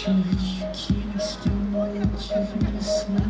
you, you can't still want you,